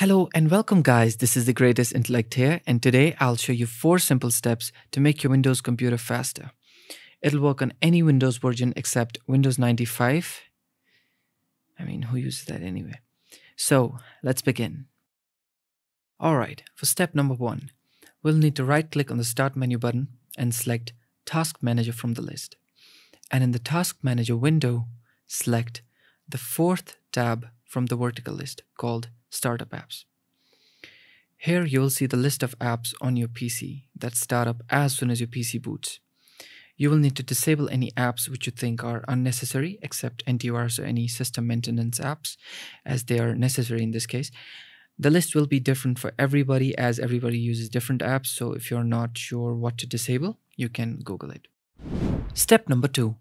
Hello and welcome guys, this is The Greatest Intellect here, and today I'll show you 4 simple steps to make your Windows computer faster. It'll work on any Windows version except Windows 95. I mean, who uses that anyway? So let's begin. Alright, for step number 1, we'll need to right click on the Start menu button and select Task Manager from the list. And in the Task Manager window, select the 4th tab from the vertical list called Startup Apps. Here you'll see the list of apps on your PC that start up as soon as your PC boots. You will need to disable any apps which you think are unnecessary, except NTORs or any system maintenance apps, as they are necessary in this case. The list will be different for everybody as everybody uses different apps, so if you're not sure what to disable, you can Google it. Step number 2.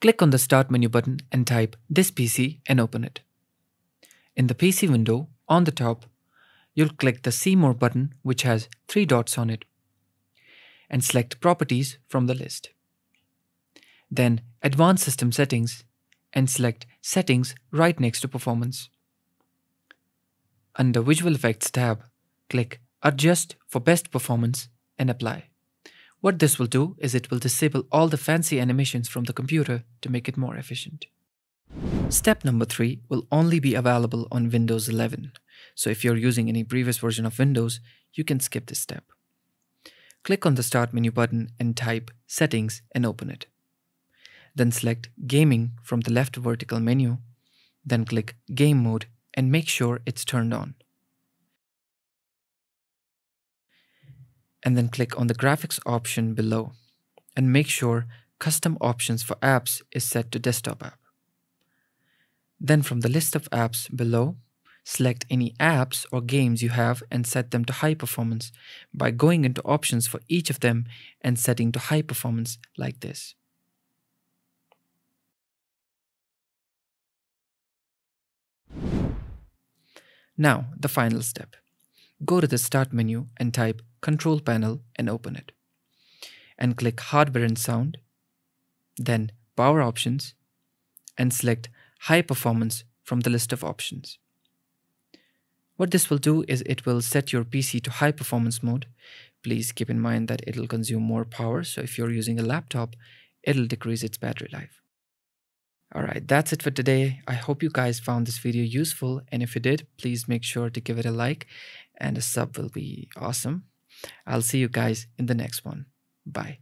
Click on the Start menu button and type This PC and open it. In the PC window, on the top, you'll click the See More button, which has 3 dots on it, and select Properties from the list. Then Advanced System Settings, and select Settings right next to Performance. Under Visual Effects tab, click Adjust for Best Performance and apply. What this will do is it will disable all the fancy animations from the computer to make it more efficient. Step number 3 will only be available on Windows 11, so if you're using any previous version of Windows, you can skip this step. Click on the Start menu button and type Settings and open it. Then select Gaming from the left vertical menu, then click Game Mode and make sure it's turned on. And then click on the Graphics option below and make sure Custom Options for Apps is set to Desktop App. Then from the list of apps below, select any apps or games you have and set them to high performance by going into options for each of them and setting to high performance like this. Now, the final step. Go to the Start menu and type Control Panel and open it. And click Hardware and Sound, then Power Options, and select High Performance from the list of options. What this will do is it will set your PC to high performance mode. Please keep in mind that it will consume more power, so if you're using a laptop, it'll decrease its battery life. Alright, that's it for today. I hope you guys found this video useful, and if you did, please make sure to give it a like, and a sub will be awesome. I'll see you guys in the next one. Bye.